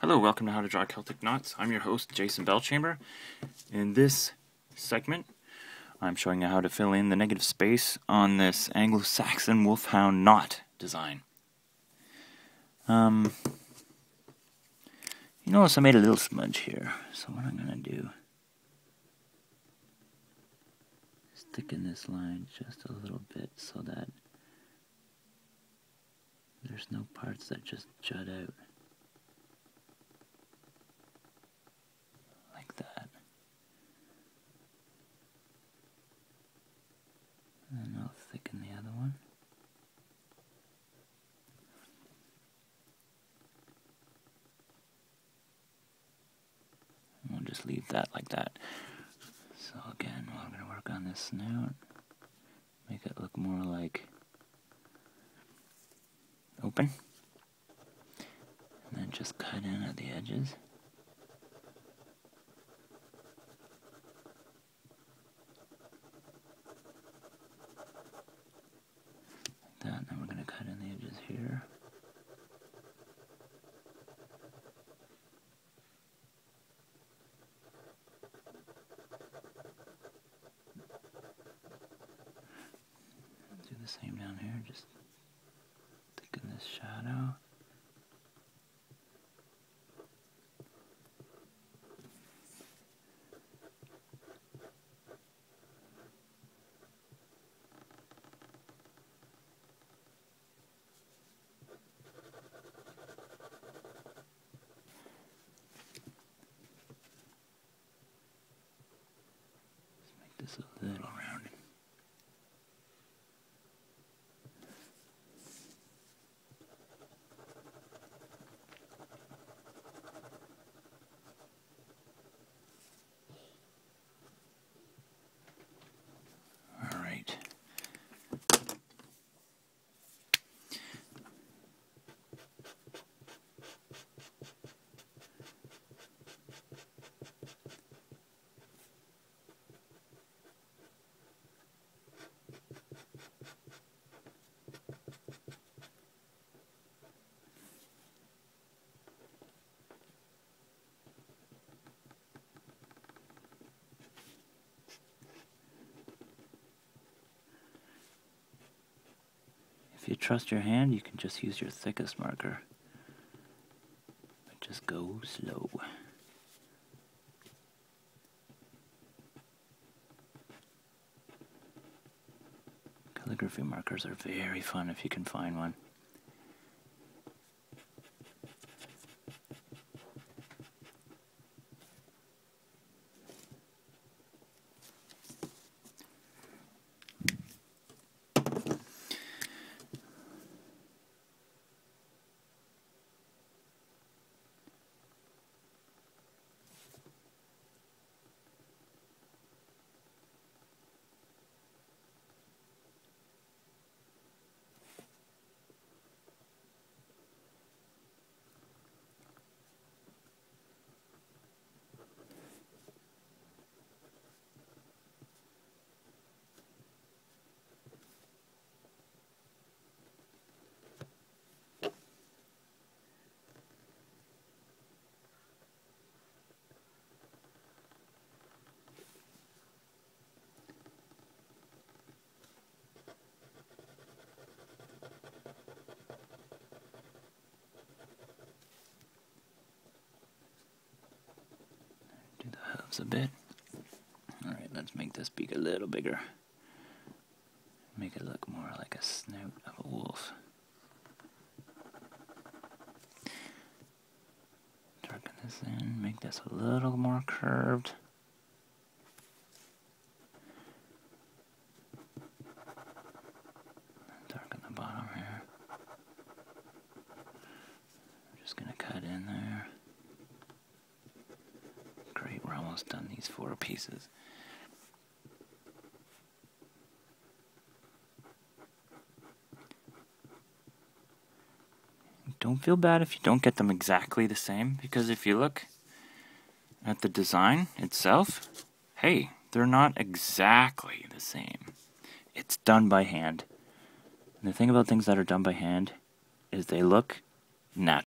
Hello, welcome to How to Draw Celtic Knots. I'm your host, Jason Bellchamber. In this segment, I'm showing you how to fill in the negative space on this Anglo-Saxon Wolfhound knot design. You notice I made a little smudge here, so what I'm going to do is thicken this line just a little bit so that there's no parts that just jut out. Like that. And I'll thicken the other one. And we'll just leave that like that. So again, we're going to work on this snout. Make it look more like open, and then just cut in at the edges. Like that, and then we're going to cut in the edges here. Do the same down here, just in this shadow. Let's make this a little rounded. If you trust your hand, you can just use your thickest marker, but just go slow. Calligraphy markers are very fun if you can find one. A bit. Alright, let's make this beak a little bigger. Make it look more like a snout of a wolf. Darken this in, make this a little more curved. Darken the bottom here. I'm just going to cut in there. We're almost done these four pieces. Don't feel bad if you don't get them exactly the same, because if you look at the design itself, hey, they're not exactly the same. It's done by hand. And the thing about things that are done by hand is they look natural.